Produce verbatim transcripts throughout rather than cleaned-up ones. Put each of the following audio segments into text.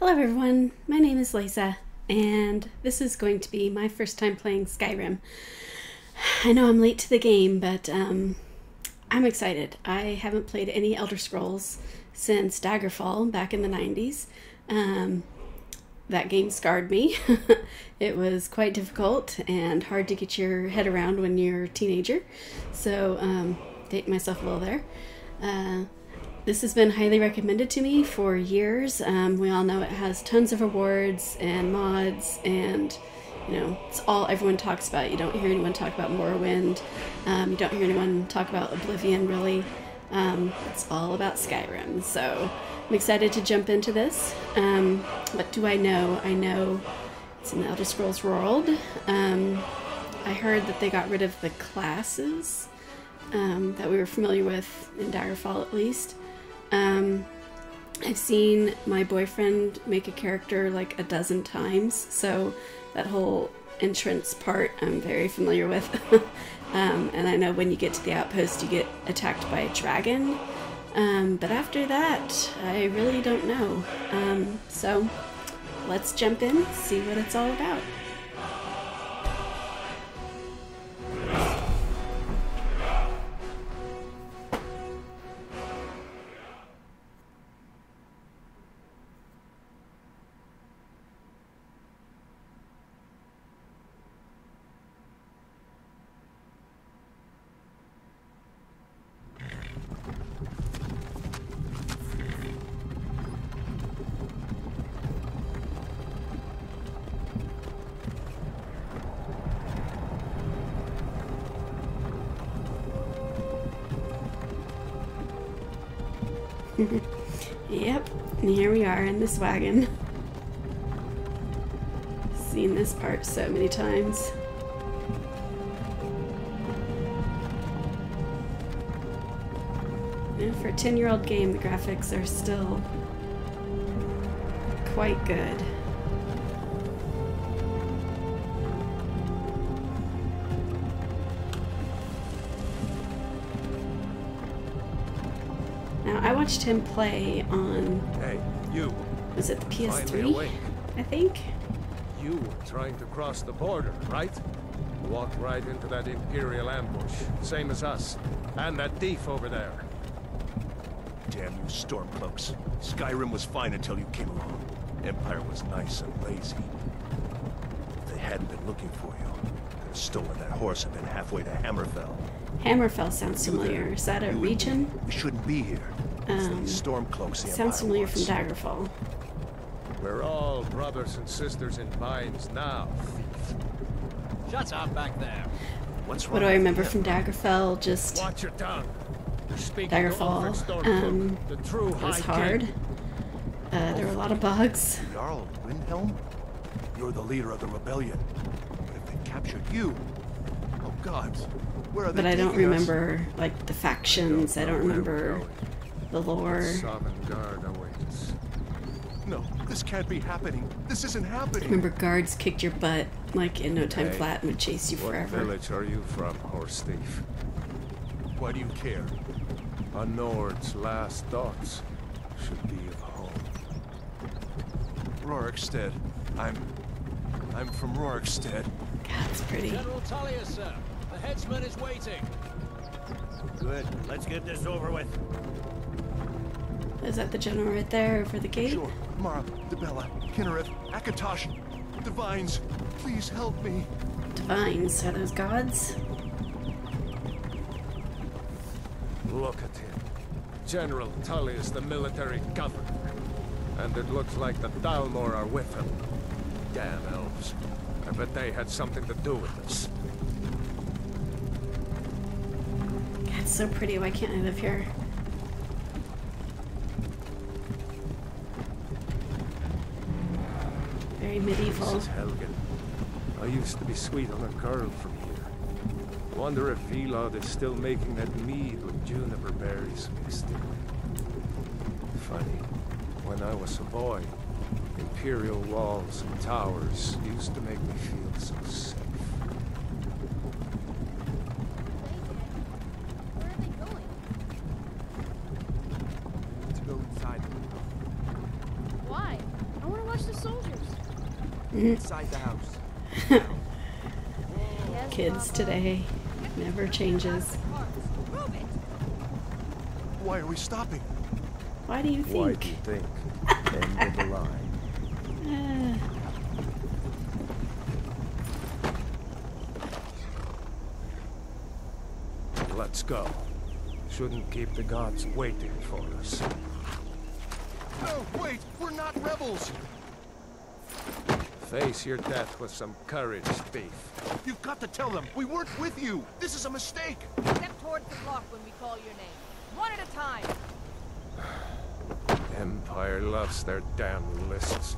Hello everyone, my name is Leysa, and this is going to be my first time playing Skyrim. I know I'm late to the game, but um, I'm excited. I haven't played any Elder Scrolls since Daggerfall back in the nineties. Um, that game scarred me. It was quite difficult and hard to get your head around when you're a teenager, so um, date myself a little there. Uh, This has been highly recommended to me for years. Um, we all know it has tons of rewards and mods, and you know, it's all everyone talks about. You don't hear anyone talk about Morrowind. Um, you don't hear anyone talk about Oblivion, really. Um, it's all about Skyrim, so I'm excited to jump into this. Um, what do I know? I know it's in the Elder Scrolls world. Um, I heard that they got rid of the classes um, that we were familiar with in Daggerfall, at least. Um, I've seen my boyfriend make a character like a dozen times, so that whole entrance part I'm very familiar with. um, and I know when you get to the outpost you get attacked by a dragon, um, but after that I really don't know. Um, so let's jump in, see what it's all about. Yep, and here we are in this wagon. Seen this part so many times. And for a ten-year-old game, the graphics are still quite good. I watched him play on, hey, you. Was it the P S three, I think? You were trying to cross the border, right? Walked right into that Imperial ambush, same as us, and that thief over there. Damn you Stormcloaks. Skyrim was fine until you came along. Empire was nice and lazy. If they hadn't been looking for you, they'd have stolen that horse and been halfway to Hammerfell. Hammerfell sounds familiar. Is that a you region? We shouldn't be here. Um, Stormcloaks. Sounds familiar from Daggerfall. We're all brothers and sisters in binds now. Shut up back there. What's wrong? What do I remember from Daggerfall? Just watch your tongue. Daggerfall. Um, the true it was hard. Uh, there were a lot of bugs. Jarl Windhelm, you're the leader of the rebellion. But if they captured you, oh God, where are they? But I don't remember us? Like the factions. I don't, I don't remember. The lore. Sovngarde awaits. No, this can't be happening. This isn't happening. Remember, guards kicked your butt like in no time hey, flat and would chase you what forever. What village are you from, horse thief? Why do you care? A Nord's last thoughts should be of home. Rorikstead. I'm. I'm from Rorikstead. God, it's pretty. General Talia, sir. The headsman is waiting. Good. Let's get this over with. Is that the general right there over the gate? Sure. Mara, Debella, Kinnereth, Akatosh, Divines, please help me. Divines, are those gods? Look at him. General Tully is the military governor. And it looks like the Thalmor are with him. Damn elves. I bet they had something to do with this. God, it's so pretty. Why can't I live here? Medieval. This is Helgen. I used to be sweet on a girl from here. Wonder if Velod is still making that mead with juniper berries mixed in. Funny, when I was a boy, imperial walls and towers used to make me feel so safe. Where are they going? To go inside. Why? I Where's the soldiers? Inside the house. Kids today. Never changes. Why are we stopping? Why do you think? Why do you think? End of the line. Uh. Let's go. Shouldn't keep the gods waiting for us. Oh, wait! We're not rebels! Face your death with some courage, thief. You've got to tell them! We weren't with you! This is a mistake! Step towards the block when we call your name. One at a time! Empire loves their damn lists.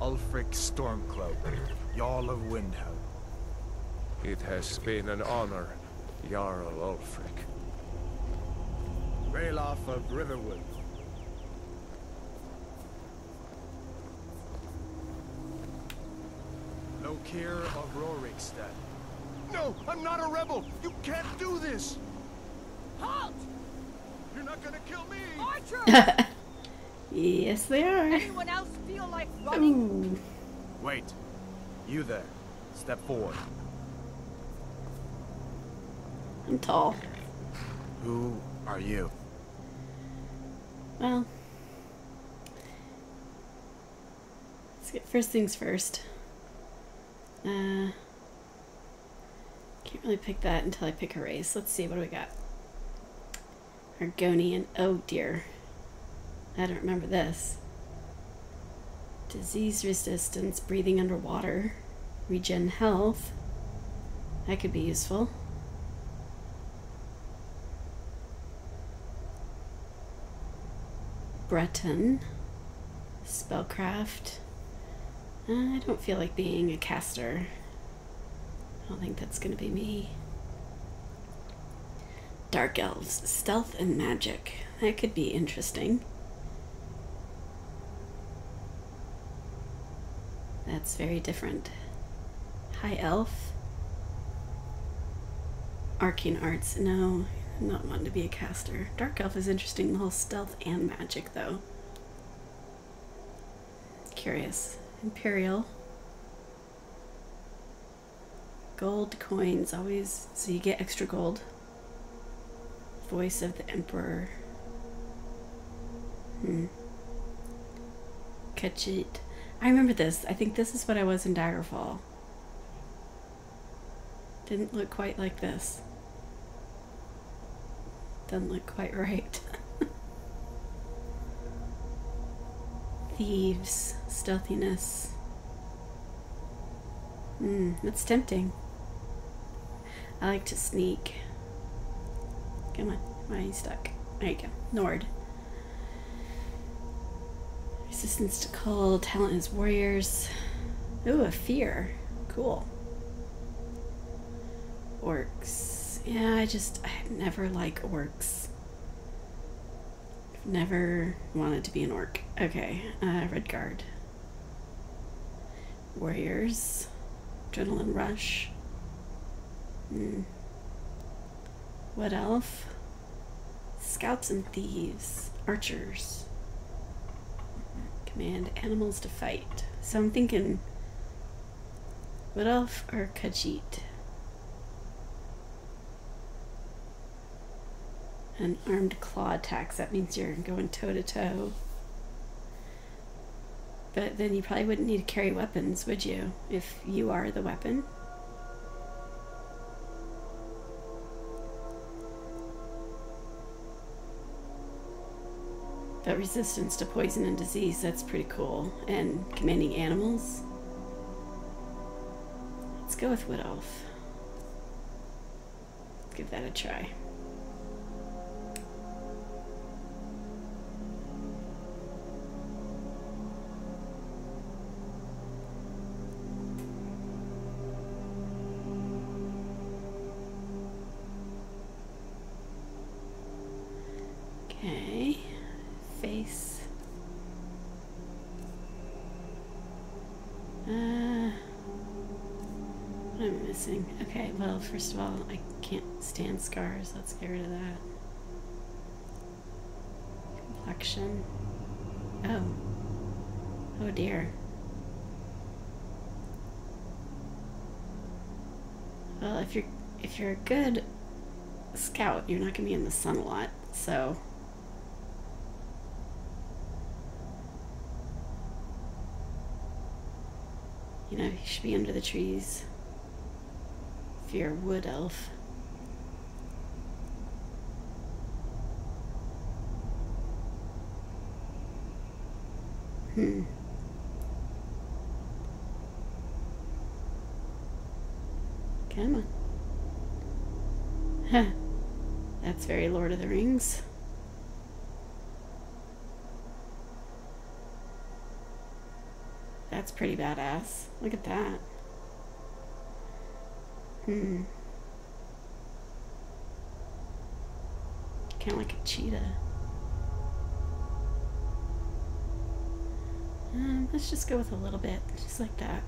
Ulfric Stormcloak, Jarl of Windhelm. It has been an honor, Jarl Ulfric. Ralof of Riverwood. Lokir of Rorikstead. No, I'm not a rebel! You can't do this! Halt! You're not gonna kill me! Archer! Yes, they are. Anyone else feel like running? Ooh. Wait. You there. Step forward. I'm tall. Who are you? Well, let's get first things first. Uh, can't really pick that until I pick a race. Let's see, what do we got? Argonian. Oh dear, I don't remember this. Disease resistance, breathing underwater, regen health. That could be useful. Breton, spellcraft. Uh, I don't feel like being a caster. I don't think that's gonna be me. Dark elves, stealth and magic. That could be interesting. That's very different. High elf. Arcane arts, no. Not wanting to be a caster. Dark elf is interesting, the whole stealth and magic though. Curious. Imperial. Gold coins, always, so you get extra gold. Voice of the Emperor. Hmm. Khajiit. I remember this. I think this is what I was in Daggerfall. Didn't look quite like this. Doesn't look quite right. Thieves, stealthiness. Hmm, that's tempting. I like to sneak. Come on, why are you stuck? There you go. Nord. Resistance to cold, talent is warriors. Ooh, a fear. Cool. Orcs. Yeah, I just, I never like orcs. I've never wanted to be an orc. Okay, uh, Red Guard. Warriors. Adrenaline Rush. Hmm. What elf? Scouts and thieves. Archers. Command animals to fight. So I'm thinking, what elf or Khajiit? An armed claw attacks, that means you're going toe to toe. But then you probably wouldn't need to carry weapons, would you? If you are the weapon. But resistance to poison and disease, that's pretty cool. And commanding animals. Let's go with Wood Elf. Let's give that a try. Okay, well, first of all, I can't stand scars. Let's get rid of that. Complexion. Oh. Oh dear. Well, if you're if you're a good scout, you're not gonna be in the sun a lot, so. You know, you should be under the trees if you're a wood elf. Hmm. Come on. Huh. That's very Lord of the Rings. That's pretty badass. Look at that. Hmm. Kind of like a cheetah. Um, let's just go with a little bit, just like that.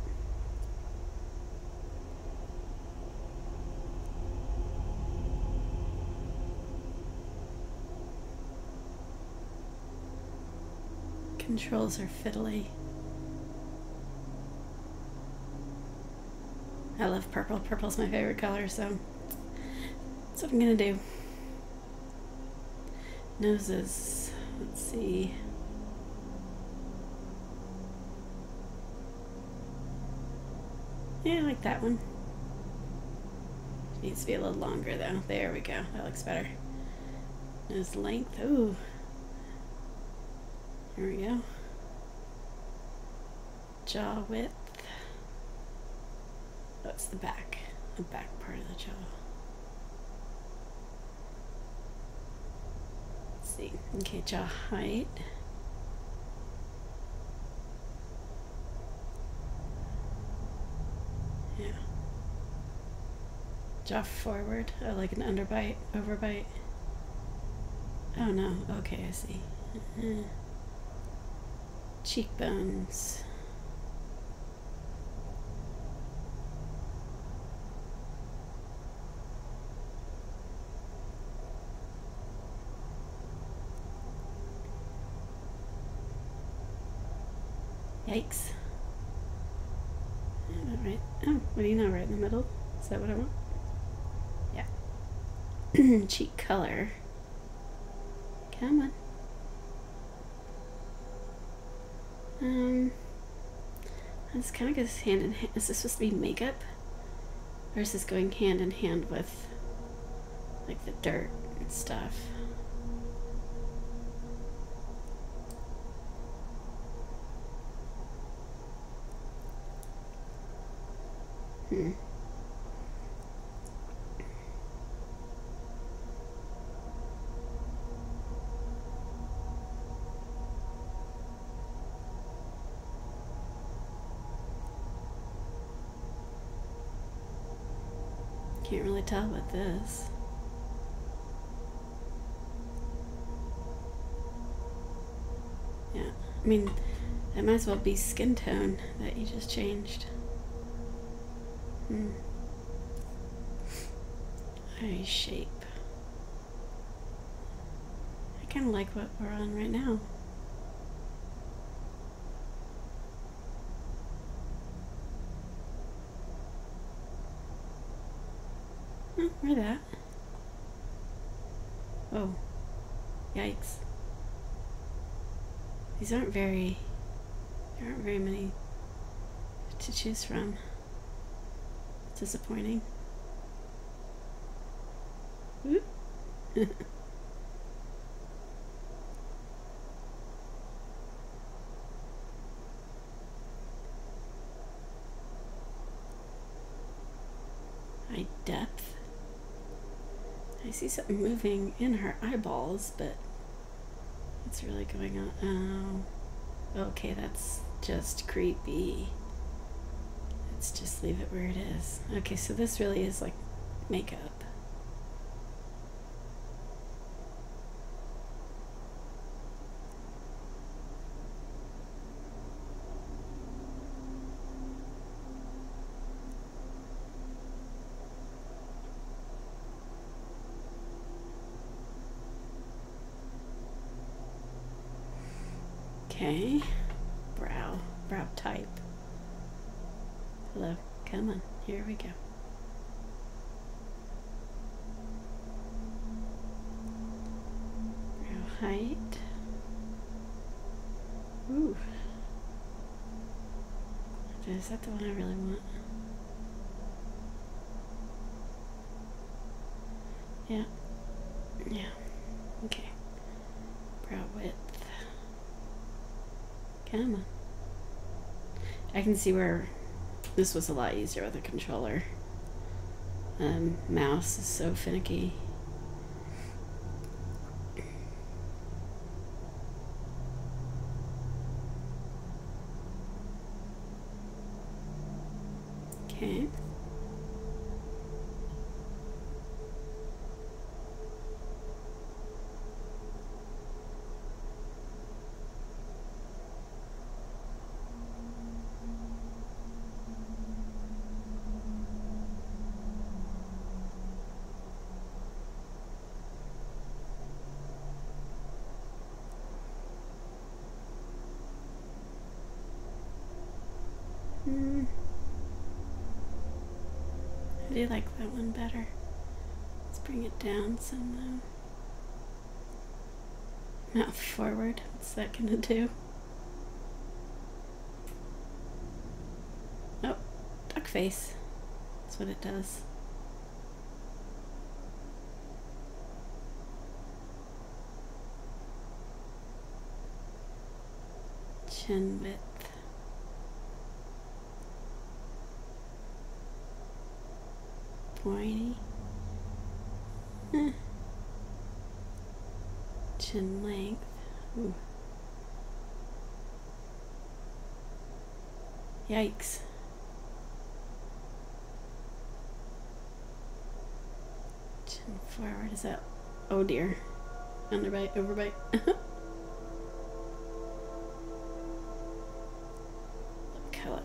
Controls are fiddly. I love purple. Purple's my favorite color, so that's what I'm gonna do. Noses. Let's see. Yeah, I like that one. Needs to be a little longer though. There we go. That looks better. Nose length. Ooh. Here we go. Jaw width. That's the back, the back part of the jaw. Let's see. Okay, jaw height. Yeah. Jaw forward. Oh, like an underbite, overbite. Oh no. Okay, I see. Uh-huh. Cheekbones. Yikes. Alright. Oh, what do you know, right in the middle? Is that what I want? Yeah. Cheek color. Come on. Um, this kind of goes hand in hand. Is this supposed to be makeup? Or is this going hand in hand with, like, the dirt and stuff? Hmm. Can't really tell with this. Yeah, I mean, that might as well be skin tone that you just changed. Hmm. Eye shape. I kind of like what we're on right now. Oh, we're that. Oh. Yikes. These aren't very... There aren't very many to choose from. Disappointing. Whoop. Eye depth. I see something moving in her eyeballs, but what's really going on? Oh, okay, that's just creepy. Let's just leave it where it is. Okay, so this really is like makeup. Okay, brow. background type. Hello, come on, here we go. Row height. Ooh. Is that the one I really want? Yeah. Yeah. Okay. Brow width. Come on. I can see where this was a lot easier with a controller. Um, mouse is so finicky. Okay. I do like that one better. Let's bring it down some though. Not forward. What's that gonna do? Oh, duck face. That's what it does. Chin width. Pointy. Eh. Chin length. Ooh. Yikes. Chin forward. Is that? Oh dear. Underbite, overbite. What color?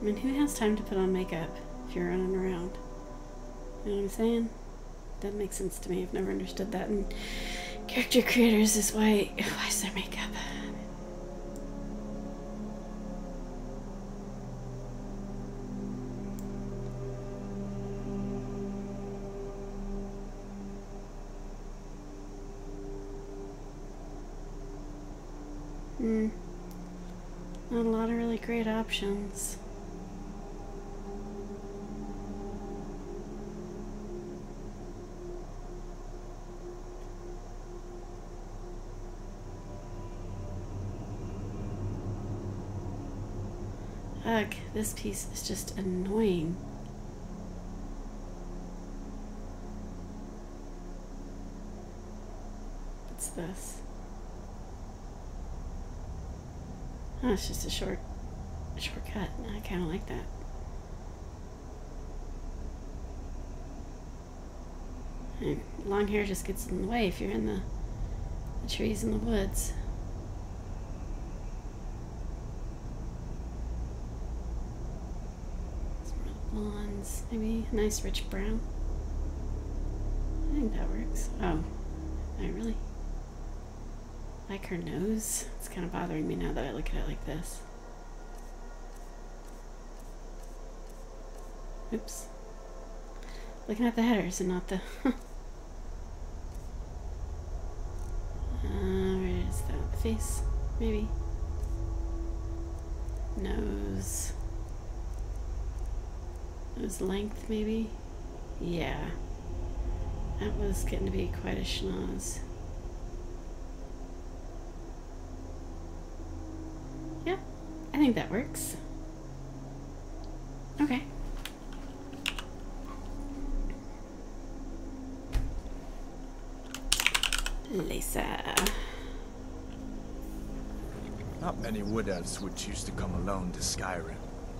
I mean, who has time to put on makeup if you're running around? You know what I'm saying? That makes sense to me. I've never understood that. And character creators is why, why is there makeup? Hmm. Not a lot of really great options. Ugh, this piece is just annoying. What's this? Oh, it's just a short shortcut. I kind of like that. And long hair just gets in the way if you're in the, the trees and the woods. Maybe a nice rich brown. I think that works. Oh, I really like her nose. It's kind of bothering me now that I look at it like this. Oops. Looking at the headers and not the... uh, where is that? The face, maybe. Nose. It was length, maybe? Yeah. That was getting to be quite a schnoz. Yeah, I think that works. Okay. Leysa. Not many wood elves would choose to come alone to Skyrim.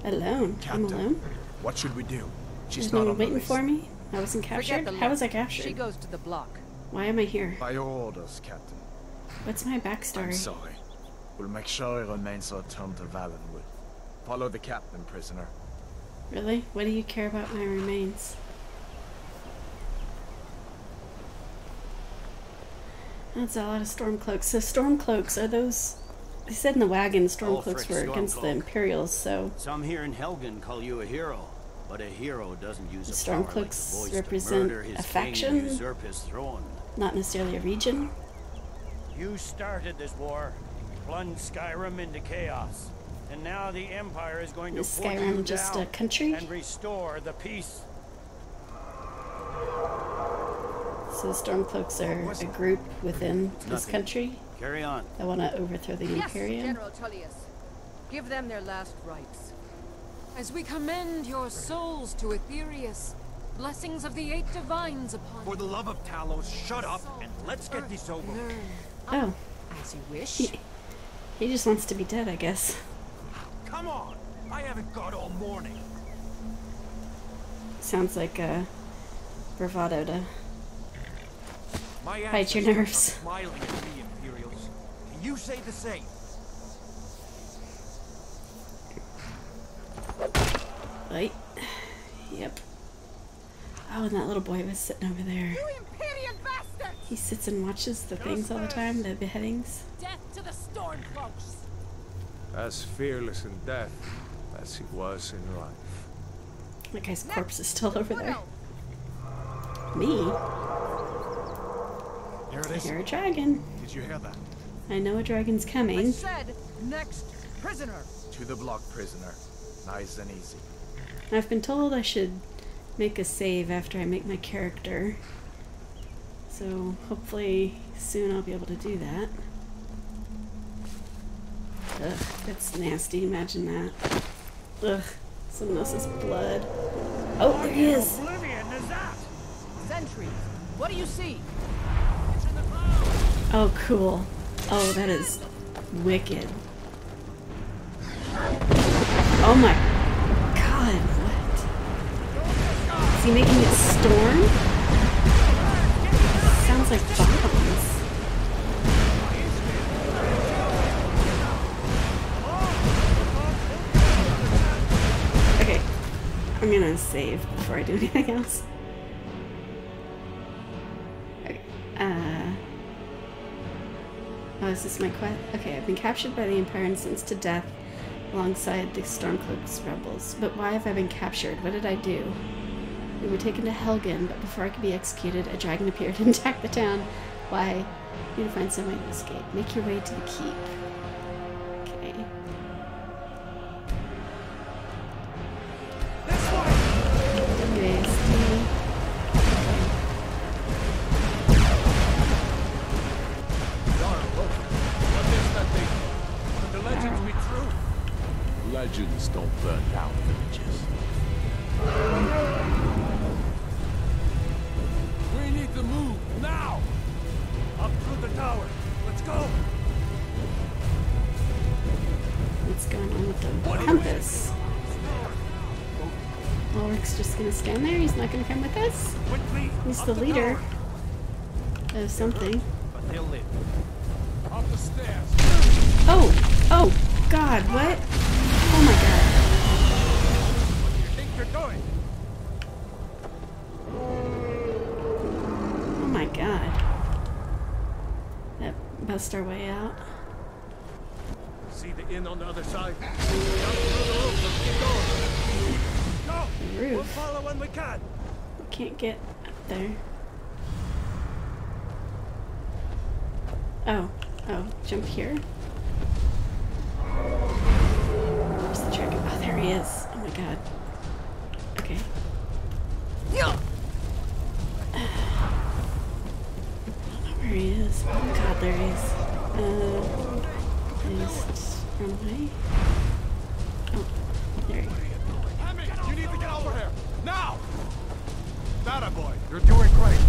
Alone? Captain. I'm alone? What should we do? She's not on the list. There's no one waiting for me? I wasn't captured? How was I captured? She goes to the block. Why am I here? By your orders, Captain. What's my backstory? I'm sorry. We'll make sure he remains our term to Valenwood. Follow the captain, prisoner. Really? What do you care about my remains? That's a lot of Stormcloaks. So Stormcloaks, are those... They said in the wagon Stormcloaks were against the Imperials, so... Some here in Helgen call you a hero, but a hero doesn't use a Stormcloaks represent a faction? Not necessarily a region? You started this war, plunged Skyrim into chaos, and now the Empire is going to force you just a country? And restore the peace. So the Stormcloaks are a group within this country. Carry on. They want to overthrow the yes, Imperium. General Tullius, give them their last rites. As we commend your souls to Aetherius, blessings of the eight divines upon you. For the love of Talos, shut up and let's get this over. Oh. As you wish. He, he just wants to be dead, I guess. Come on! I haven't got all morning. Sounds like a bravado to fight your nerves. Smiling at me, Imperials. Can you say the same? Right. Yep. Oh, and that little boy was sitting over there. You Imperial bastards! He sits and watches the Just things all the time, the beheadings. Death to the Stormcloaks! As fearless in death as he was in life. That guy's corpse is still over there. Me? There it is. I hear a dragon. Did you hear that? I know a dragon's coming. I said, next prisoner. To the block, prisoner. Nice and easy. I've been told I should make a save after I make my character. So hopefully soon I'll be able to do that. Ugh, that's nasty, imagine that. Ugh, someone else's blood. Oh, there he is! Sentries, what do you see? Oh, cool. Oh, that is wicked. Oh my god, what? Is he making it storm? Sounds like bombs. I'm gonna save before I do anything else. Okay. Uh, oh, is this my quest? Okay, I've been captured by the Empire and sentenced to death alongside the Stormcloaks rebels. But why have I been captured? What did I do? We were taken to Helgen, but before I could be executed, a dragon appeared and attacked the town. Why? I need to find some way to escape. Make your way to the keep. Legends don't burn down villages. We need to move now! Up through the tower! Let's go! What's going on with the what compass? Ulric's just gonna stand there, he's not gonna come with us. Quickly, he's the leader the of something. But they'll live. Up the stairs. Oh! Oh! God, what? Oh my god. What do you think you're doing? Oh my god. That bust our way out. See the inn on the other side? Down through the roof, let's get going. No! The roof. We'll follow when we can. We can't get up there. Oh. Oh. Jump here? He is. Oh my god. Okay. I don't know where he is. Oh my god, there he is. Uh, just run away. Oh, there he is. You need to get over here! Now! That a boy, you're doing great.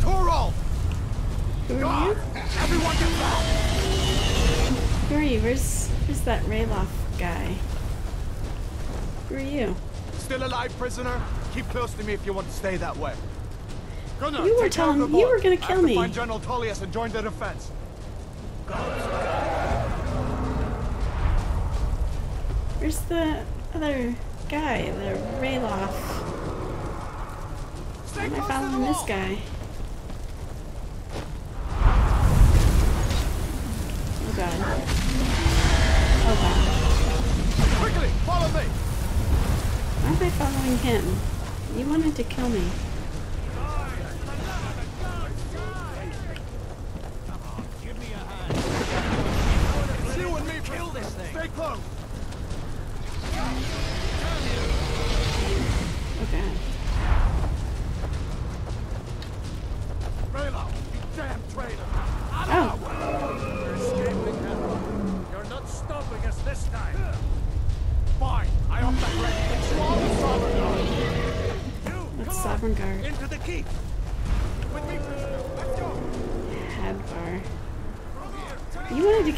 Toro! Who are you? Everyone get back! Who are you? Where's, where's that Ralof guy? Who are you? Still alive, prisoner? Keep close to me if you want to stay that way. Gunnar, you were telling me you were going to kill me. I have to find General Tullius and join the defense. Where's the other guy? The Ralof. Why am I following this guy? him. You wanted to kill me.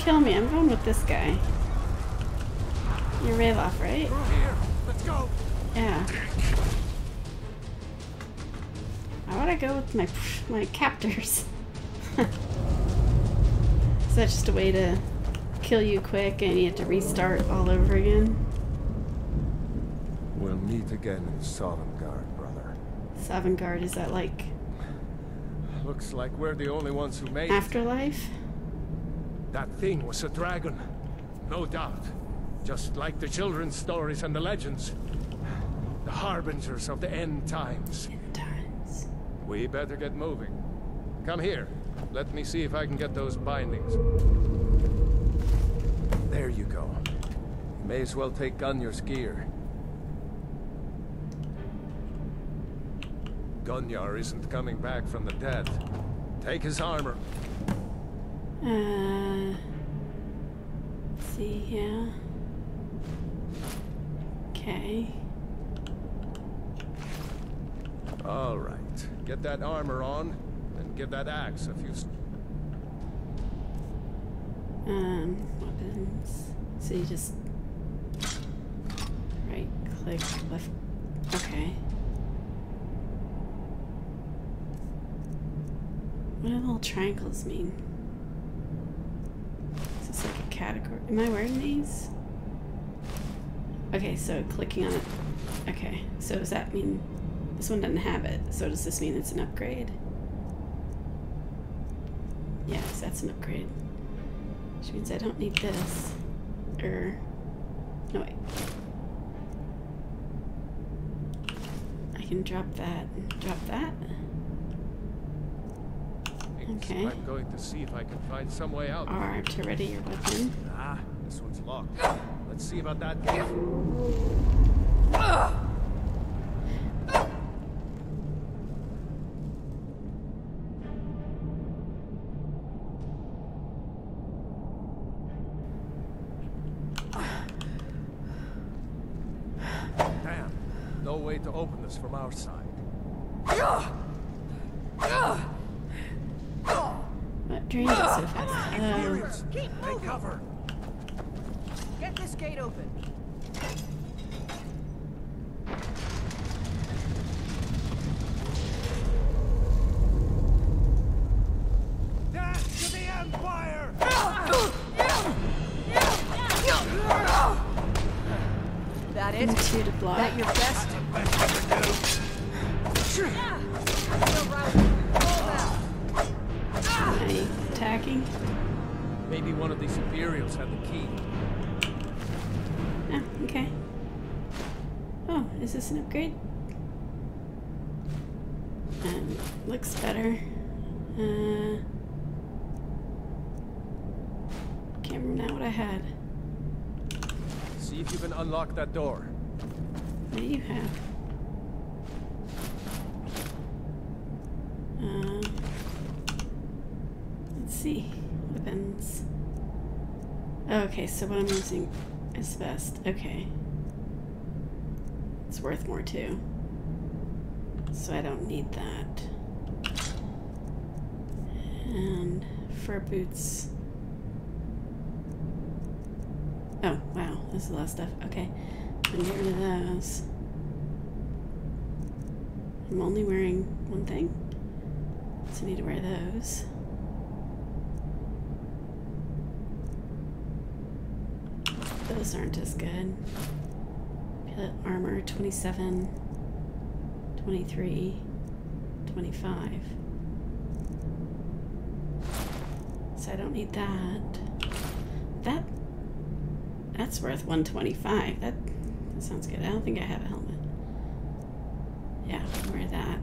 Kill me, I'm going with this guy. You're Ralof, right? Let's go. Yeah. Why would I go with my my captors? Is that just a way to kill you quick and you have to restart all over again? We'll meet again in Sovngarde, brother. Sovngarde, is that like? Looks like we're the only ones who made it. Afterlife? That thing was a dragon, no doubt. Just like the children's stories and the legends. The harbingers of the end times. End times. We better get moving. Come here. Let me see if I can get those bindings. There you go. You may as well take Gunyar's gear. Gunyar isn't coming back from the dead. Take his armor. Uh, let's see here. Okay. All right. Get that armor on, and give that axe a few. Um, weapons. So you just right click, left. Okay. What do little triangles mean? Category. Am I wearing these? Okay, so clicking on it. Okay, so does that mean this one doesn't have it? So does this mean it's an upgrade? Yes, that's an upgrade. Which means I don't need this. Or no wait. I can drop that. Drop that. Okay. I'm going to see if I can find some way out. R to ready your weapon. Ah, this one's locked. Let's see about that. Damn. No way to open this from our side. Drain it so fast. Uh, Keep moving. Cover. Get this gate open. Death to the Empire! That it? Two to block. That your best? Sure. Attacking? Maybe one of these Imperials have the key. Ah, okay. Oh, is this an upgrade? Um, looks better. Uh, can't remember now what I had. See if you can unlock that door. What do you have? Weapons. Okay, so what I'm using is best. Okay. It's worth more too. So I don't need that. And fur boots. Oh, wow. This is a lot of stuff. Okay. I'm getting rid of those. I'm only wearing one thing. So I need to wear those. Those aren't as good. Pilot armor twenty-seven, twenty-three, twenty-five. So I don't need that. That that's worth one twenty-five. That, that sounds good. I don't think I have a helmet. Yeah, wear that.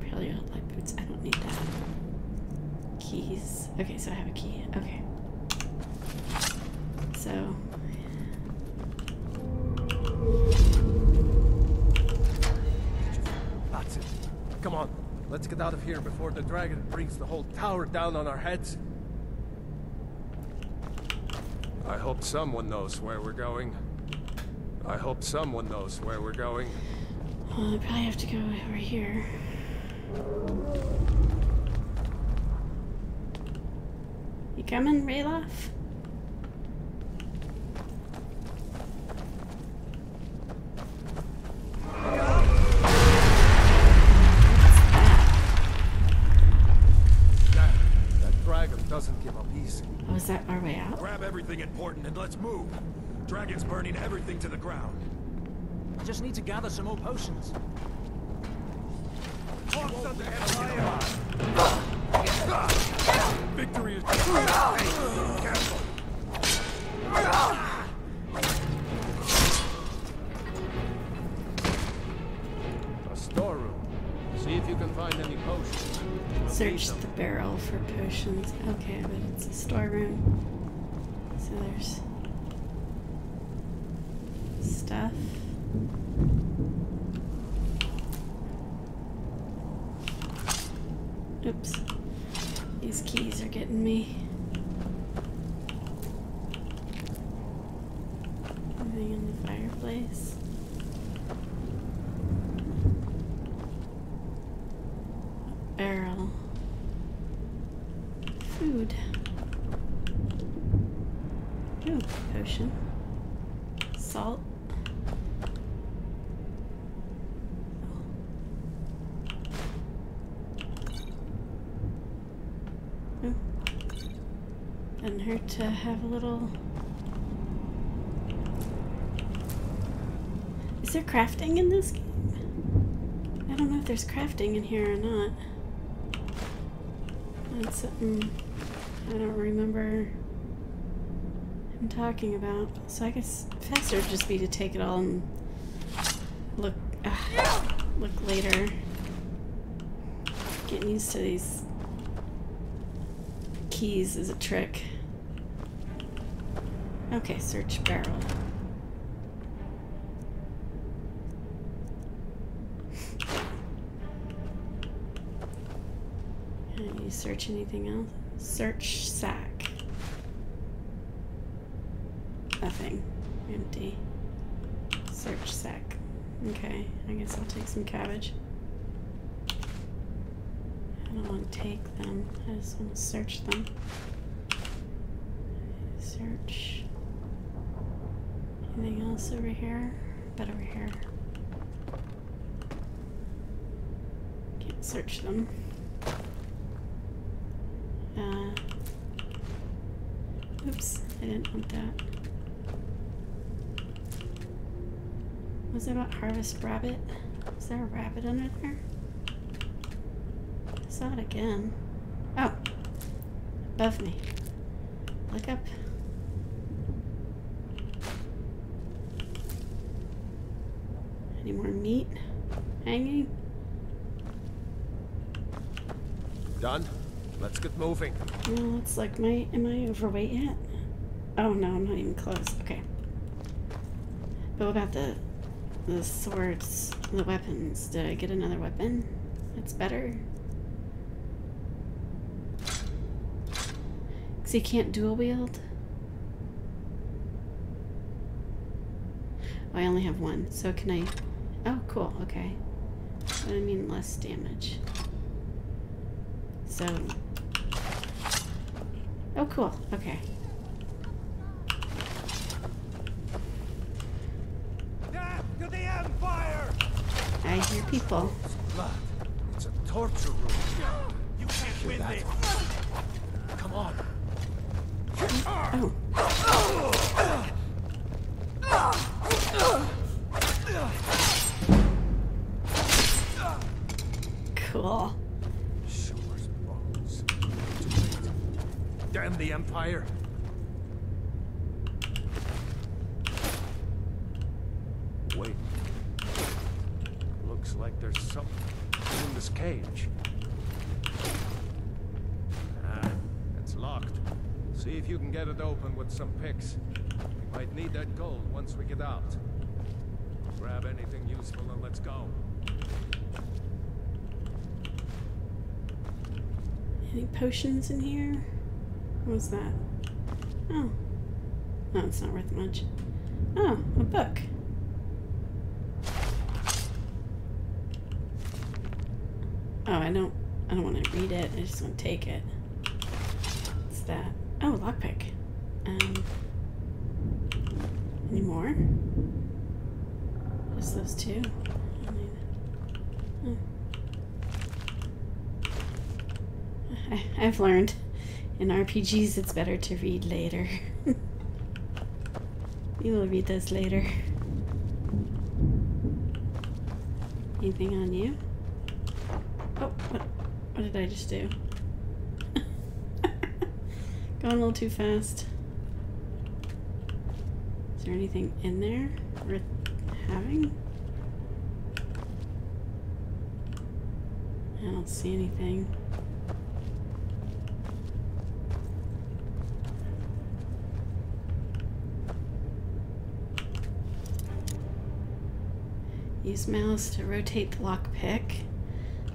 Probably old light boots. I don't need that. Keys. Okay, so I have a key. Okay. So. That's it. Come on. Let's get out of here before the dragon brings the whole tower down on our heads. I hope someone knows where we're going. I hope someone knows where we're going. Well, I probably have to go over here. You coming, Ralof? Is that our way out? Grab everything important and let's move. Dragon's burning everything to the ground. I just need to gather some more potions. Victory is careful. A storeroom. See if you can find any potions. Search the barrel for potions. Okay, but it's a storeroom. So there's stuff. Oops. These keys are getting me. Anything in the fireplace? Barrel. Food. Ooh, potion. Salt. Ooh. Doesn't hurt to have a little... Is there crafting in this game? I don't know if there's crafting in here or not. That's something I don't remember him talking about. So I guess faster would just be to take it all and look uh, look later. Getting used to these keys is a trick. Okay, search barrel. Search anything else? Search sack. Nothing. Empty. Search sack. Okay, I guess I'll take some cabbage. I don't want to take them. I just want to search them. Search. Anything else over here? But over here. Can't search them. Uh, oops, I didn't want that. Was it about harvest rabbit? Is there a rabbit under there? I saw it again. Oh, above me. Look up. Any more meat hanging? Done. Let's get moving. Well, it's like my... Am I overweight yet? Oh, no, I'm not even close. Okay. But what about the the swords, the weapons? Did I get another weapon? That's better. Because you can't dual wield. Oh, I only have one. So can I... Oh, cool. Okay. But I mean less damage. So... Oh, cool. Okay. Death to the Empire! I hear people. Blood. It's a torture room. You can't win this. Come on. Oh. Cool. Damn the Empire. Wait. cage. Ah, it's locked. See if you can get it open with some picks. We might need that gold once we get out. Grab anything useful and let's go. Any potions in here? What was that? Oh. No, it's not worth much. Oh, a book. Oh, I don't I don't want to read it, I just want to take it. What's that? Oh, lockpick. Um any more? Just those two? I don't need it. Oh. I, I've learned in R P Gs it's better to read later. You will read those later. Anything on you? Oh, what, what did I just do? Going a little too fast. Is there anything in there worth having? I don't see anything. Use mouse to rotate the lock pick,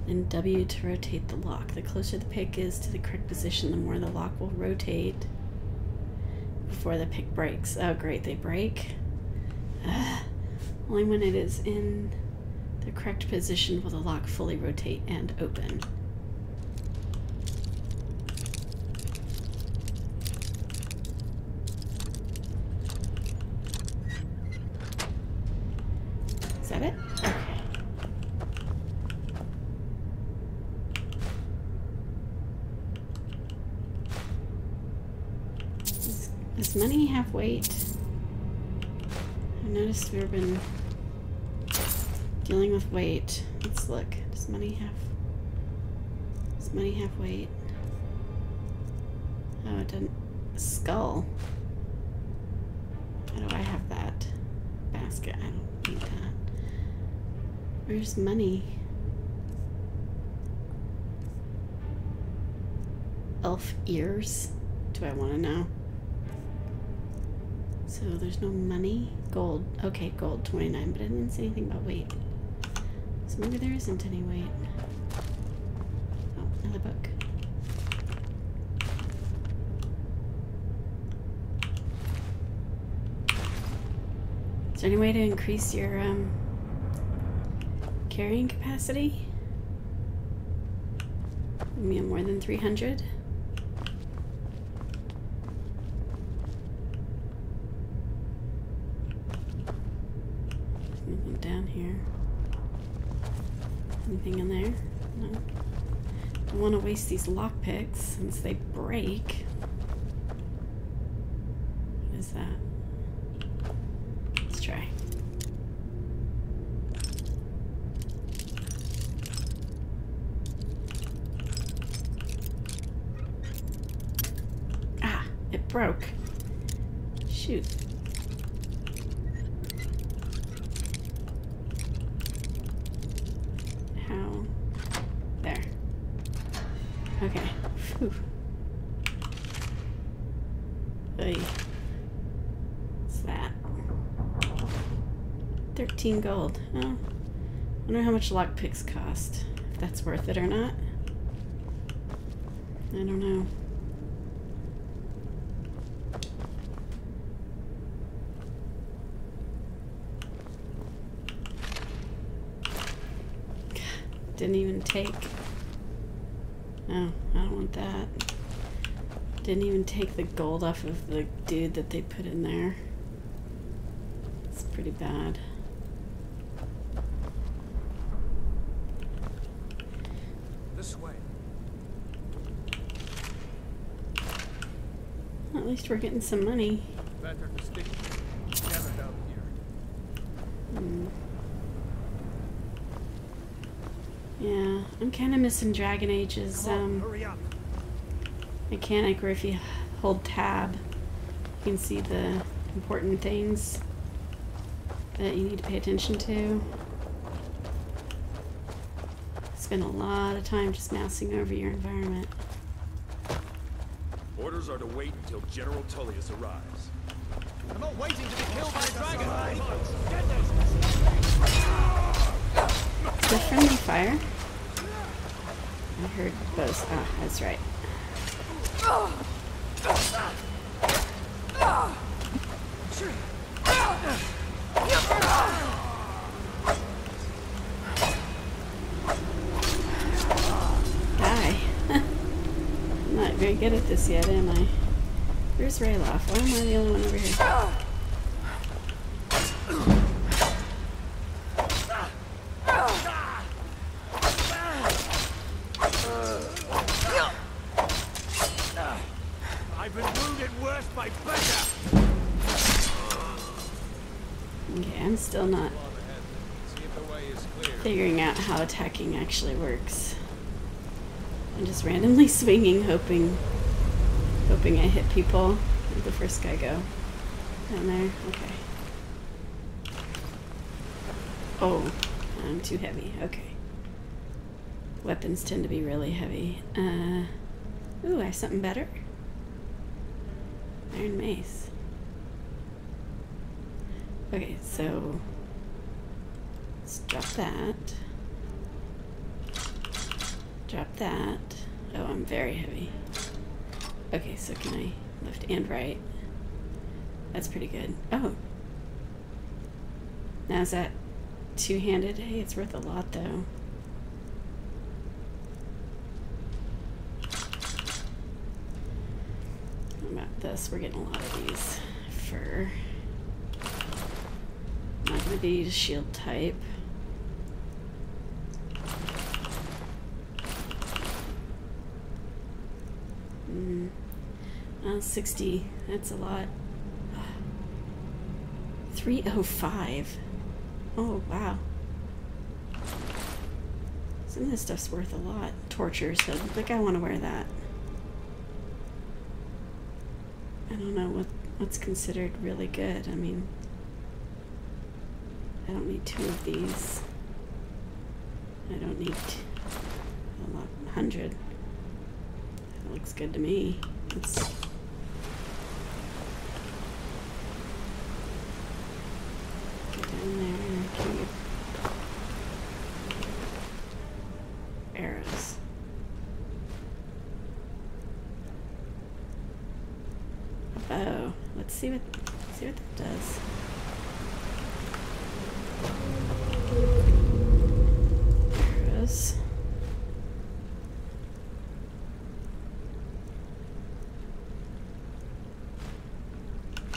and W to rotate the lock. The closer the pick is to the correct position, the more the lock will rotate before the pick breaks. Oh great, they break. Uh, only when it is in the correct position will the lock fully rotate and open. Money half weight. I noticed we've been dealing with weight. Let's look. Does money half? Does money half weight? Oh, it doesn't. Skull. How do I have that basket? I don't need that. Where's money? Elf ears. Do I want to know? So there's no money. Gold. Okay, gold, twenty-nine, but I didn't say anything about weight. So maybe there isn't any weight. Oh, another book. Is there any way to increase your um, carrying capacity? Maybe more than three hundred? Anything in there? No. I don't want to waste these lockpicks since they break. What is that? Let's try. Ah! It broke. Shoot. Gold. Oh, I wonder how much lockpicks cost. If that's worth it or not. I don't know. Didn't even take. Oh, I don't want that. Didn't even take the gold off of the dude that they put in there. It's pretty bad. At least we're getting some money. Better to stick together down here. Mm. Yeah, I'm kind of missing Dragon Age's um, on, mechanic where if you hold tab, you can see the important things that you need to pay attention to. It's spend a lot of time just mousing over your environment. Orders are to wait until General Tullius arrives. I'm not waiting to be killed by a dragon. Is there friendly fire? I heard both. Ah, oh, that's right. Die. I'm not very good at this yet, am I? Where's Ralof? Why am I the only one over here? Still not figuring out how attacking actually works. I'm just randomly swinging, hoping, hoping I hit people. Where'd the first guy go? Down there? Okay. Oh, I'm too heavy. Okay. Weapons tend to be really heavy. Uh, ooh, I have something better. Iron mace. Okay, so let's drop that. Drop that. Oh, I'm very heavy. Okay, so can I left and right? That's pretty good. Oh. Now is that two-handed? Hey, it's worth a lot though. How about this? We're getting a lot of these for... Not gonna be a shield type. Mm. Uh, sixty. That's a lot. Three oh five. Oh wow. Some of this stuff's worth a lot. Torture. So I don't think I want to wear that. I don't know what what's considered really good. I mean. I don't need two of these. I don't need a lot, one hundred. That looks good to me. It's get down there. Can we... Arrows. A bow. Let's see what see what that does.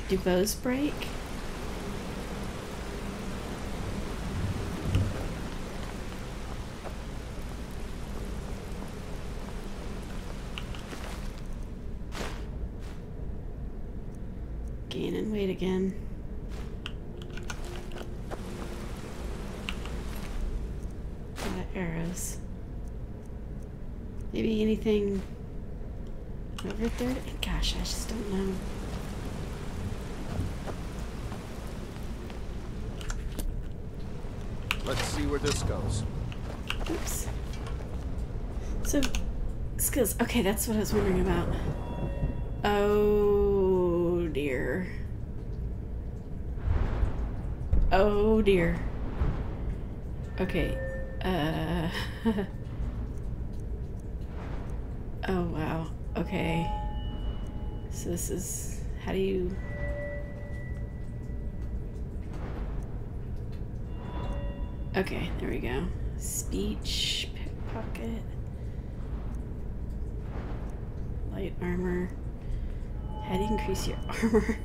Do bows break? Gain and weight again. A lot of arrows. Maybe anything over thirty? Gosh, I just don't know. Let's see where this goes. Oops. So, skills. Okay, that's what I was wondering about. Oh, dear. Oh, dear. Okay. Uh. Oh, wow. Okay. So this is... How do you... Okay, there we go. Speech, pickpocket, light armor. How do you increase your armor?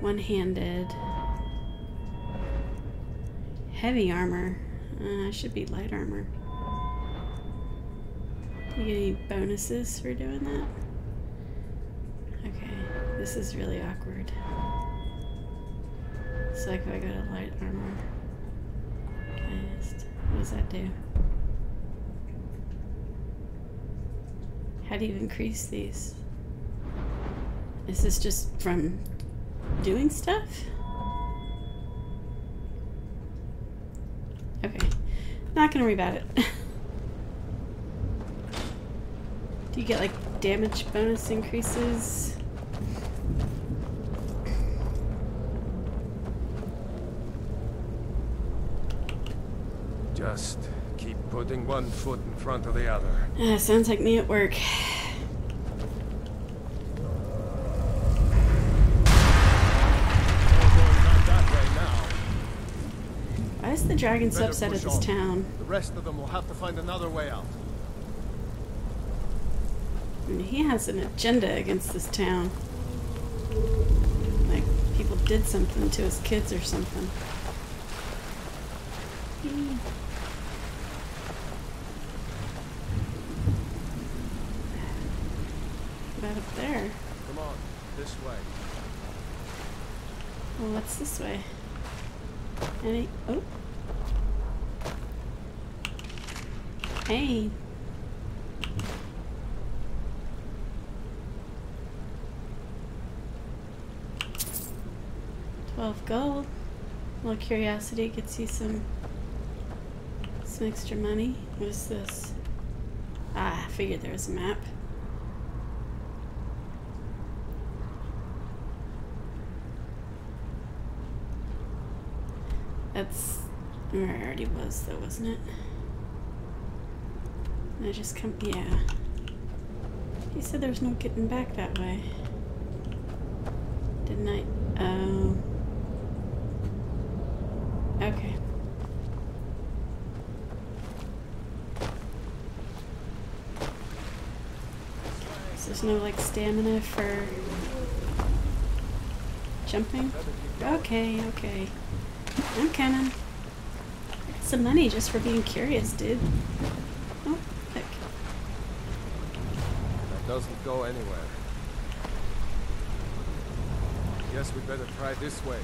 One-handed. Heavy armor. Uh, should be light armor. You get any bonuses for doing that? Okay, this is really awkward. It's like if I go to light armor. What does that do? How do you increase these? Is this just from doing stuff? Okay, not gonna read about it. Do you get like damage bonus increases? Just keep putting one foot in front of the other. Yeah, sounds like me at work. Why is the dragon subset of this town? The rest of them will have to find another way out. I mean, he has an agenda against this town. Like people did something to his kids or something. About up there. Come on, this way. Well, what's this way? Any? Oh. Hey. Twelve gold. Well, curiosity gets you some some extra money. What is this? Ah, I figured there was a map. That's where I already was though, wasn't it? And I just come, yeah. He said there's no getting back that way. Didn't I? Oh. Okay. So there's no like stamina for jumping? Okay, okay. I'm kinda... I got some money just for being curious, dude. Oh, heck. That doesn't go anywhere. Guess we better try this way.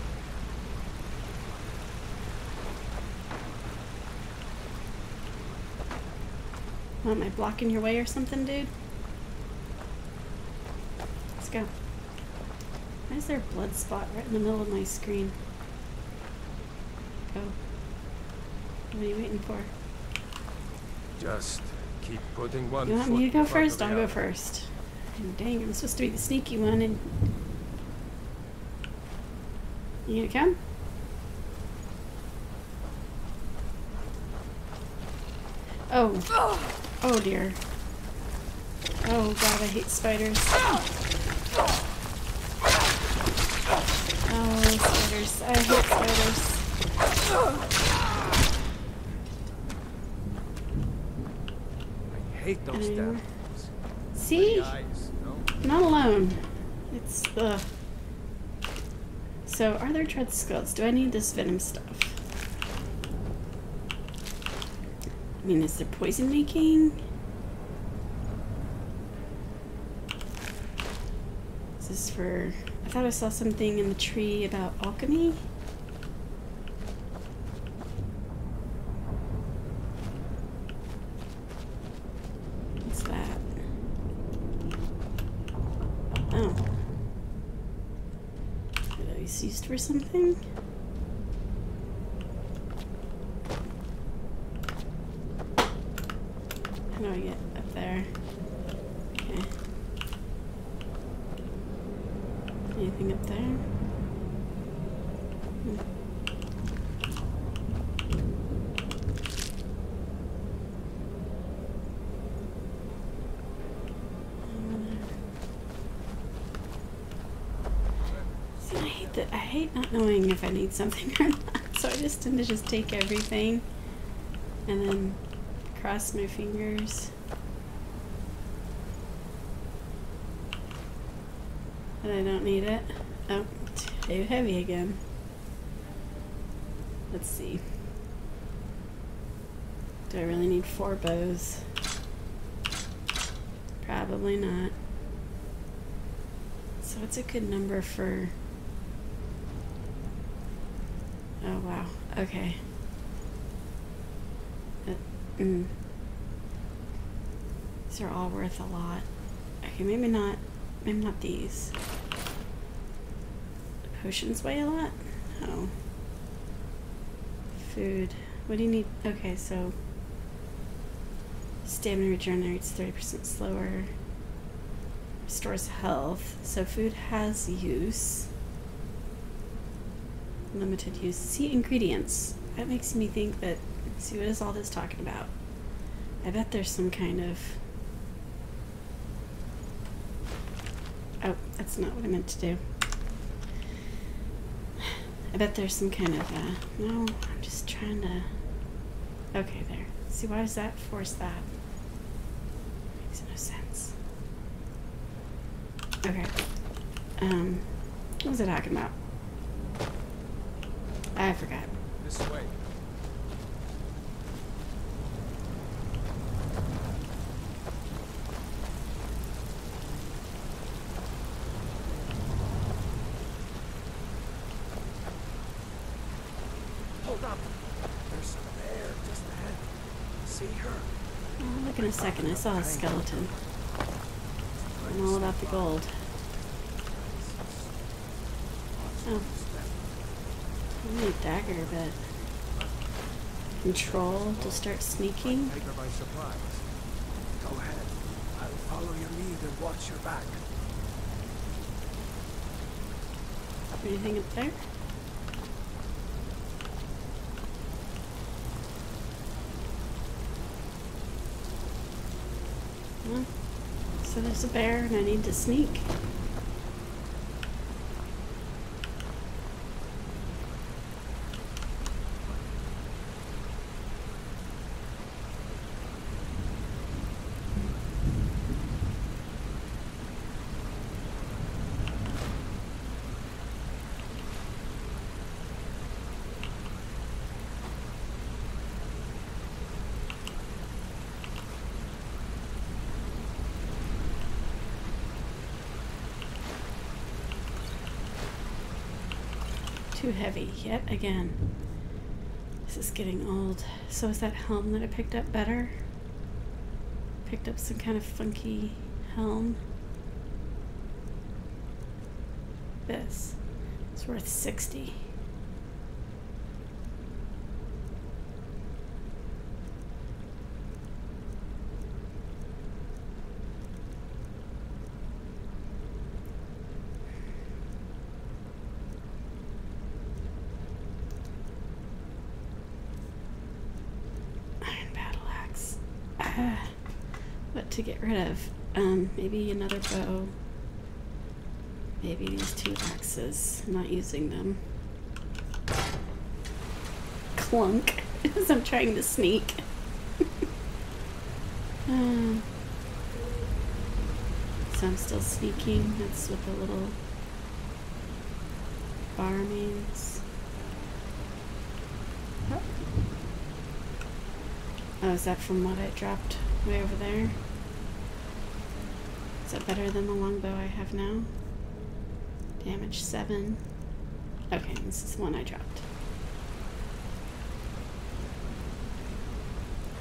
Oh, am I blocking your way or something, dude? Let's go. Why is there a blood spot right in the middle of my screen? Go. What are you waiting for? Just keep putting one. You want me to go first? I'll go first. And dang, I'm supposed to be the sneaky one. And you gonna come? Oh. Oh dear. Oh god, I hate spiders. Oh, spiders. I hate spiders. I hate those damn things. See? I'm not alone. It's the... So, are there tread skulls? Do I need this venom stuff? I mean, is there poison making? Is this for... I thought I saw something in the tree about alchemy? What's that? Oh. Are those used for something? How do I get up there? Okay. Anything up there? Hmm. See, I hate that. I hate not knowing if I need something or not, so I just tend to just take everything and then cross my fingers. But I don't need it. Oh, too heavy again. Let's see. Do I really need four bows? Probably not. So what's a good number for... Oh wow, okay. Mm. These are all worth a lot. Okay, maybe not. Maybe not these. The potions weigh a lot? Oh. Food. What do you need? Okay, so... Stamina regenerates thirty percent slower. restores health, so food has use. Limited use. See ingredients. That makes me think that, see, what is all this talking about? I bet there's some kind of... Oh, that's not what I meant to do. I bet there's some kind of, uh, no, I'm just trying to, okay, there. See, why does that force that? Makes no sense. Okay. Um, what was I talking about? I forgot. This way. In a second, I saw a skeleton. I'm all about the gold. Oh. I need a dagger, but control to start sneaking. Take her by surprise. Go ahead. I'll follow your lead and watch your back. Anything up there? So there's a bear and I need to sneak. Too heavy yet again. This is getting old. So is that helm that I picked up better? Picked up some kind of funky helm. This. It's worth sixty. To get rid of. Um, maybe another bow. Maybe these two axes. I'm not using them. Clunk. As I'm trying to sneak. um, so I'm still sneaking. That's what the little bar means. Oh. Oh, is that from what I dropped way over there? Is that better than the longbow I have now? Damage seven. Okay, this is the one I dropped.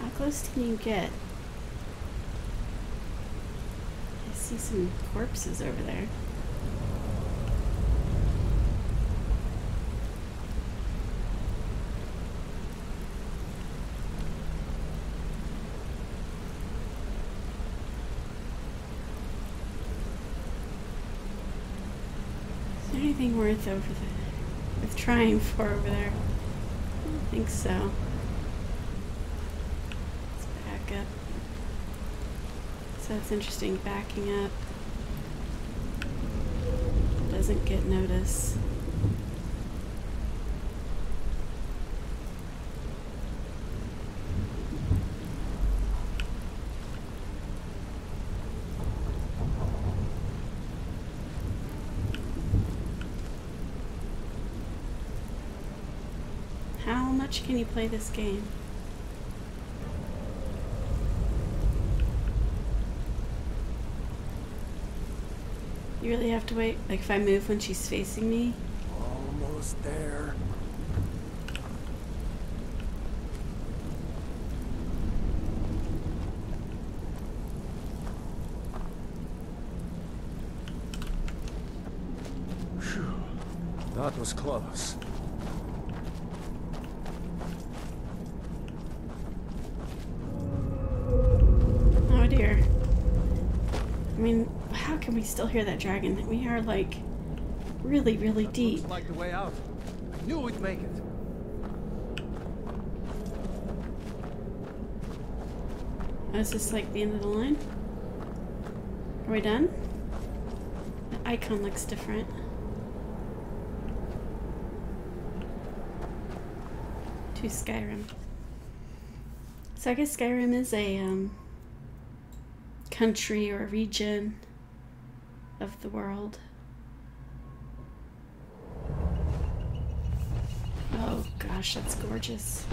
How close can you get? I see some corpses over there. Anything worth over there, worth trying for over there? I don't think so. Let's back up. So it's interesting, backing up doesn't get notice. Can you play this game? You really have to wait? Like if I move when she's facing me? Almost there. Phew. That was close. I mean, how can we still hear that dragon? We are like really, really that deep. Looks like the way out. I knew we'd make it. Oh, is this like the end of the line? Are we done? The icon looks different. To Skyrim. So I guess Skyrim is a um, country or a region of the world. Oh gosh, that's gorgeous.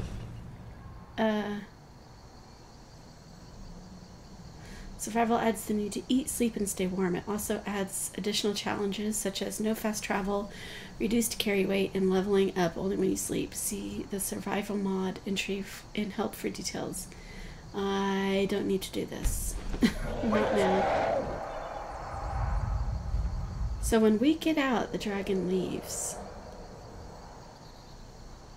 Uh... Survival adds the need to eat, sleep, and stay warm. It also adds additional challenges such as no fast travel, reduced carry weight, and leveling up only when you sleep. See the survival mod entry in help for details. I don't need to do this. Not now. So when we get out, the dragon leaves.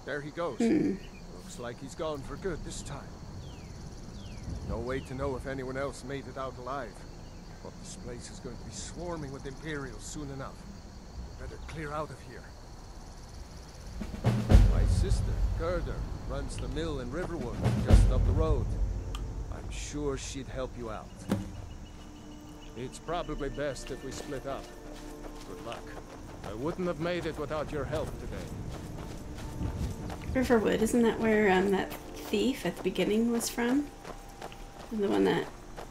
There he goes. Hmm. Looks like he's gone for good this time. No way to know if anyone else made it out alive, but this place is going to be swarming with Imperials soon enough. Better clear out of here. My sister, Gerda, runs the mill in Riverwood, just up the road. I'm sure she'd help you out. It's probably best if we split up. Good luck. I wouldn't have made it without your help today. Riverwood, isn't that where um, that thief at the beginning was from? The one that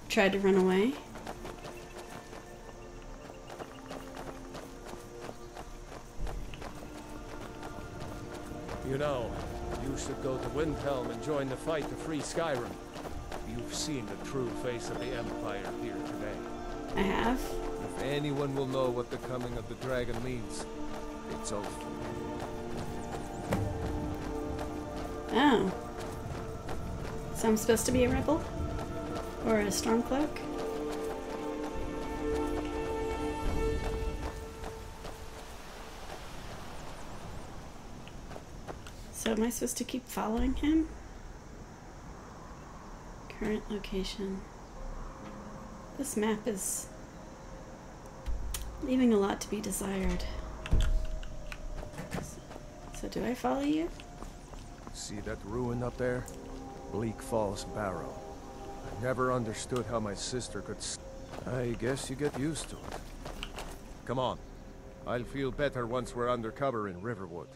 tried to run away. You know, you should go to Windhelm and join the fight to free Skyrim. You've seen the true face of the Empire here today. I have. If anyone will know what the coming of the dragon means, it's Ulfric. Oh. So I'm supposed to be a rebel? Or a Stormcloak? So am I supposed to keep following him? Current location. This map is leaving a lot to be desired. So do I follow you? See that ruin up there? Bleak Falls Barrow. I never understood how my sister could s- I guess you get used to it. Come on. I'll feel better once we're undercover in Riverwood.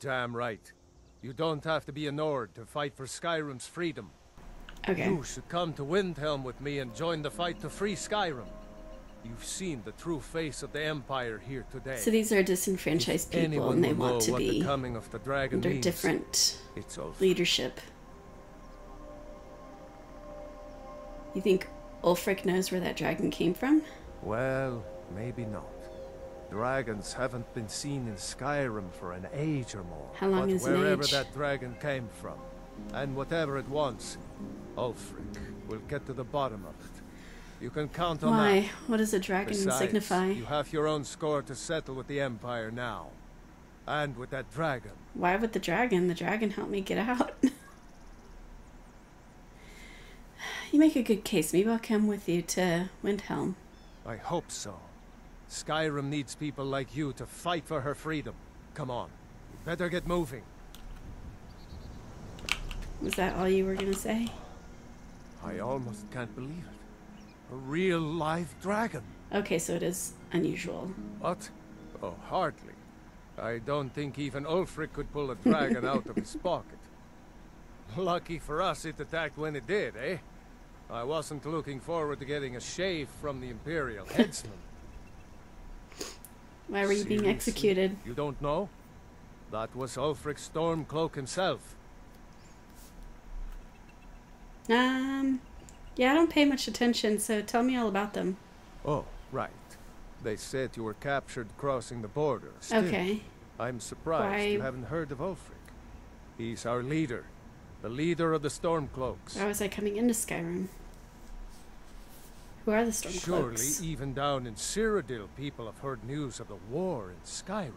Damn right. You don't have to be a Nord to fight for Skyrim's freedom. Okay. You should come to Windhelm with me and join the fight to free Skyrim. You've seen the true face of the Empire here today. So these are disenfranchised people and they want to be under different leadership. You think Ulfric knows where that dragon came from? Well, maybe not. Dragons haven't been seen in Skyrim for an age or more. How long is an age? But wherever that dragon came from, and whatever it wants, Ulfric will get to the bottom of it. You can count on Why? that. Why? What does a dragon Besides, signify? You have your own score to settle with the Empire now. And with that dragon. Why would the dragon? The dragon helped me get out. You make a good case. Maybe I'll come with you to Windhelm. I hope so. Skyrim needs people like you to fight for her freedom. Come on. You better get moving. Was that all you were going to say? I almost can't believe it. A real live dragon. Okay, so it is unusual. What? Oh, hardly. I don't think even Ulfric could pull a dragon out of his pocket. Lucky for us it attacked when it did, eh? I wasn't looking forward to getting a shave from the Imperial headsman. Why were you Seriously? being executed? You don't know? That was Ulfric Stormcloak himself. Um... Yeah, I don't pay much attention, so tell me all about them. Oh, right. They said you were captured crossing the border. Still, okay. I'm surprised Why? you haven't heard of Ulfric. He's our leader. The leader of the Stormcloaks. How was I coming into Skyrim? Who are the Stormcloaks? Surely even down in Cyrodiil people have heard news of the war in Skyrim.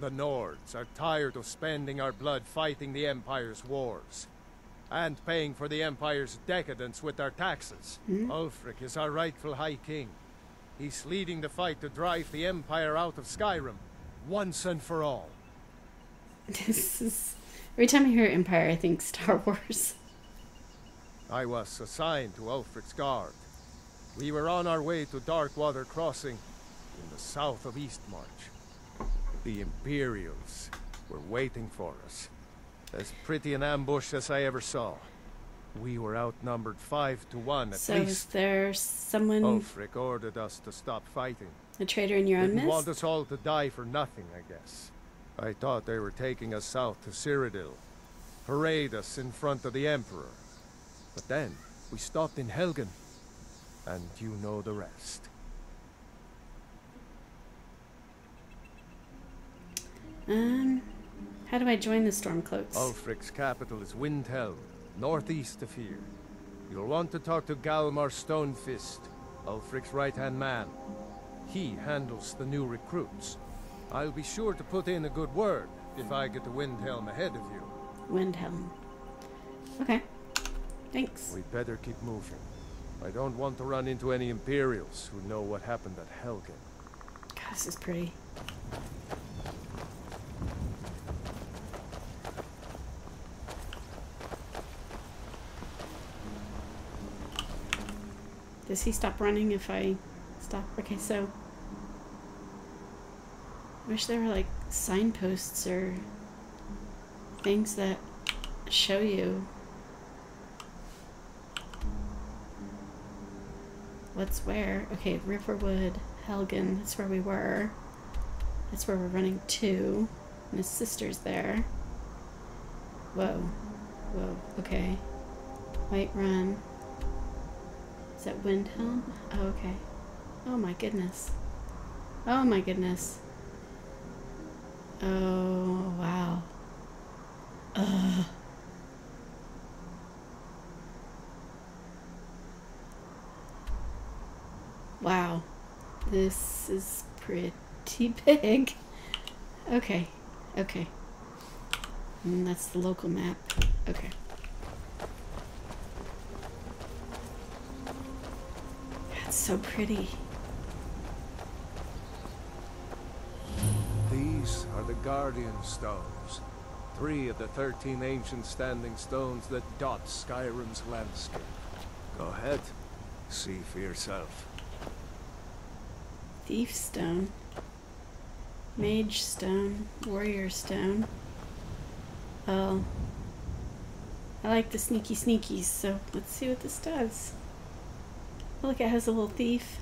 The Nords are tired of spending our blood fighting the Empire's wars. And paying for the Empire's decadence with our taxes. Mm. Ulfric is our rightful High King. He's leading the fight to drive the Empire out of Skyrim, once and for all. This is... Every time I hear Empire, I think Star Wars. I was assigned to Ulfric's guard. We were on our way to Darkwater Crossing, in the south of Eastmarch. The Imperials were waiting for us. As pretty an ambush as I ever saw. We were outnumbered five to one at so least. So is there someone... Ulfric ordered us to stop fighting. A traitor in your own midst? Didn't want us all to die for nothing, I guess. I thought they were taking us south to Cyrodiil. Parade us in front of the Emperor. But then, we stopped in Helgen. And you know the rest. Um... How do I join the Stormcloaks? Ulfric's capital is Windhelm, northeast of here. You'll want to talk to Galmar Stonefist, Ulfric's right-hand man. He handles the new recruits. I'll be sure to put in a good word if I get to Windhelm ahead of you. Windhelm. Okay. Thanks. We'd better keep moving. I don't want to run into any Imperials who know what happened at Helgen. God, this is pretty. Does he stop running if I stop? Okay, so... I wish there were, like, signposts or things that show you what's where. Okay, Riverwood, Helgen, that's where we were. That's where we're running to. And his sister's there. Whoa. Whoa, okay. White Run. Is that Windhelm? Oh, okay. Oh my goodness. Oh my goodness. Oh, wow. Ugh. Wow. This is pretty big. Okay. Okay. And that's the local map. Okay. So pretty. These are the Guardian Stones, three of the thirteen ancient standing stones that dot Skyrim's landscape. Go ahead, see for yourself. Thief Stone, Mage Stone, Warrior Stone. Well, I like the sneaky sneakies, so let's see what this does. Look, it has a little thief,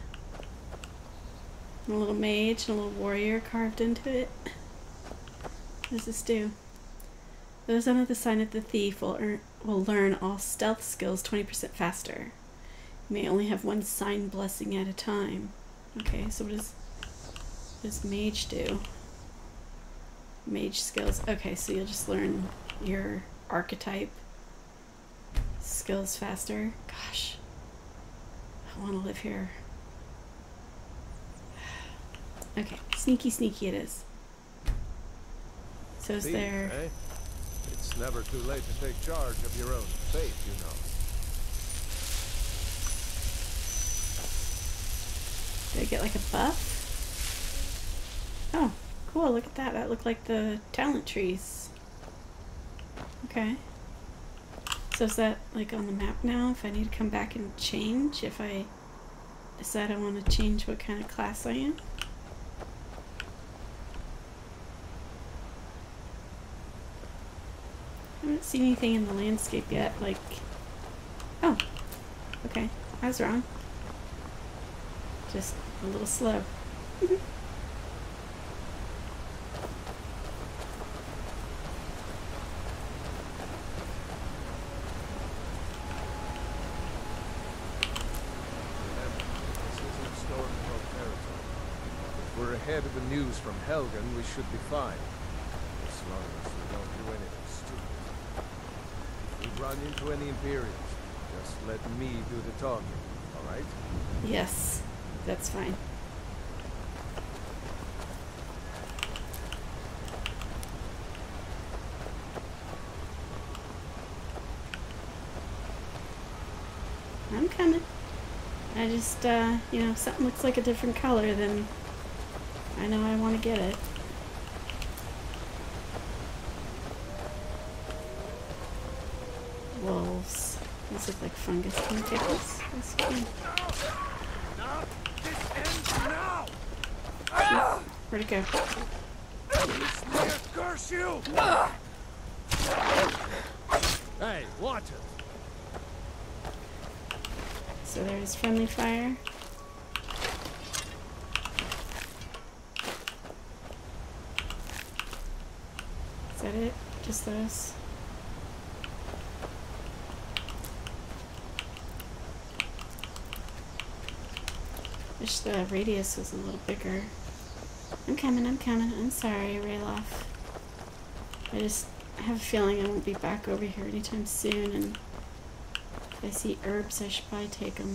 and a little mage, and a little warrior carved into it. What does this do? Those under the sign of the thief will, earn, will learn all stealth skills twenty percent faster. You may only have one sign blessing at a time. Okay, so what does, what does mage do? Mage skills. Okay, so you'll just learn your archetype skills faster. Gosh. I want to live here. Okay, sneaky, sneaky it is. So is Thief, there... Eh? It's never too late to take charge of your own fate, you know. Did I get like a buff? Oh, cool, look at that. That looked like the talent trees. Okay. So is that like on the map now? If I need to come back and change, if I decide I want to change what kind of class I am? I haven't seen anything in the landscape yet, like... Oh! Okay, I was wrong. Just a little slow. News from Helgen, we should be fine. As long as we don't do anything stupid. If we run into any Imperials, just let me do the talking, alright? Yes, that's fine. I'm coming. I just, uh, you know, if something looks like a different color, then I know I want to get it. Wolves. These look like fungus tentacles. That's cool. Not this end now! Ah! Where'd it go? May I curse you! Ah! Hey, watch it! So there's friendly fire. Is that it? Just those? Wish the radius was a little bigger. I'm coming, I'm coming. I'm sorry, Ralof. I just have a feeling I won't be back over here anytime soon, and if I see herbs, I should probably take them.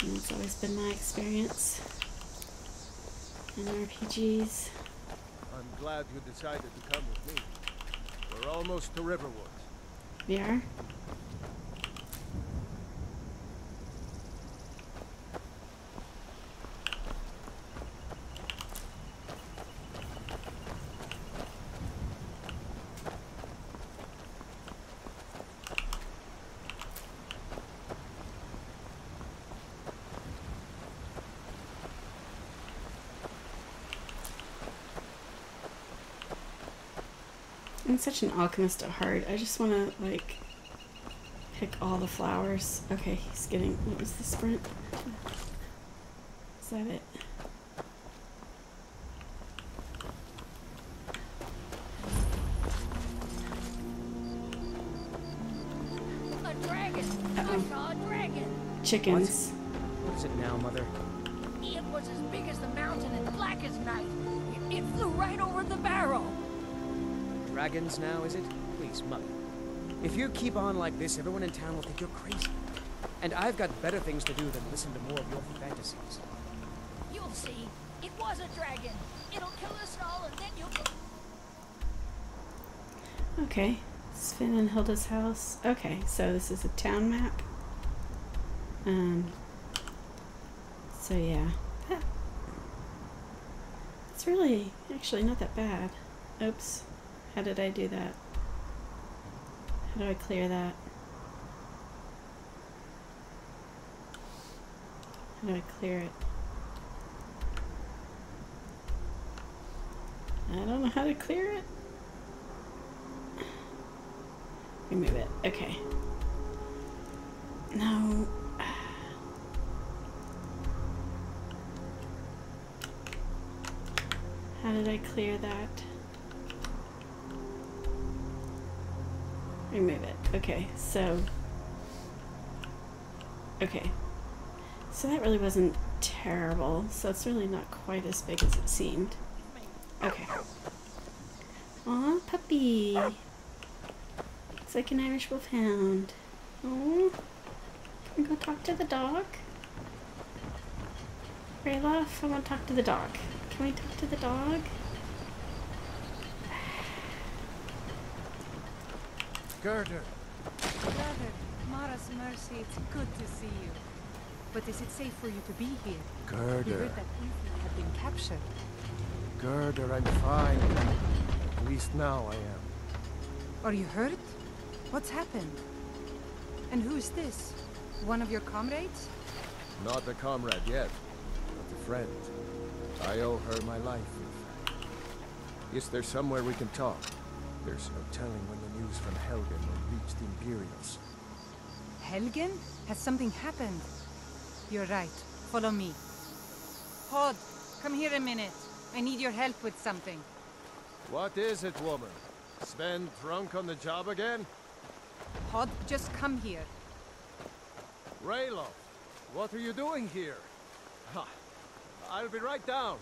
And that's always been my experience in R P Gs. I'm glad you decided to come with me. We're almost to Riverwood. We are? I'm such an alchemist at heart. I just want to, like, pick all the flowers. Okay, he's getting... What was the sprint? Is that it? A dragon! Uh-oh. I saw a dragon! Chickens. What? What's it now, Mother? It was as big as the mountain and black as night. It, it flew right over the barrow. Dragons now, is it? Please, Mother. If you keep on like this, everyone in town will think you're crazy. And I've got better things to do than listen to more of your fantasies. You'll see. It was a dragon. It'll kill us all, and then you'll... Okay. Sven and Hilda's house. Okay, so this is a town map. Um. So, yeah. That... It's really, actually, not that bad. Oops. How did I do that? How do I clear that? How do I clear it? I don't know how to clear it. Remove it. Okay. No. How did I clear that? Remove it. Okay, so... Okay. So that really wasn't terrible, so it's really not quite as big as it seemed. Okay. Aw, puppy! It's like an Irish wolfhound. Aww. Can we go talk to the dog? Ralof, I want to talk to the dog. Can we talk to the dog? Gerda. Brother, Mara's mercy, it's good to see you. But is it safe for you to be here? Gerda. We heard that Ulfric had been captured. Gerda, I'm fine. At least now I am. Are you hurt? What's happened? And who is this? One of your comrades? Not a comrade yet, but a friend. I owe her my life. Is there somewhere we can talk? There's no telling when the news from Helgen will reach the Imperials. Helgen? Has something happened? You're right. Follow me. Hod, come here a minute. I need your help with something. What is it, woman? Sven drunk on the job again? Hod, just come here. Ralof, what are you doing here? Huh. I'll be right down.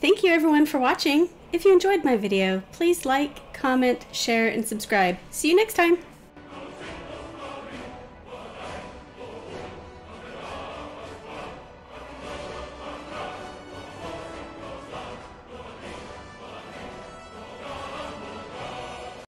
Thank you everyone for watching. If you enjoyed my video, please like, comment, share, and subscribe. See you next time.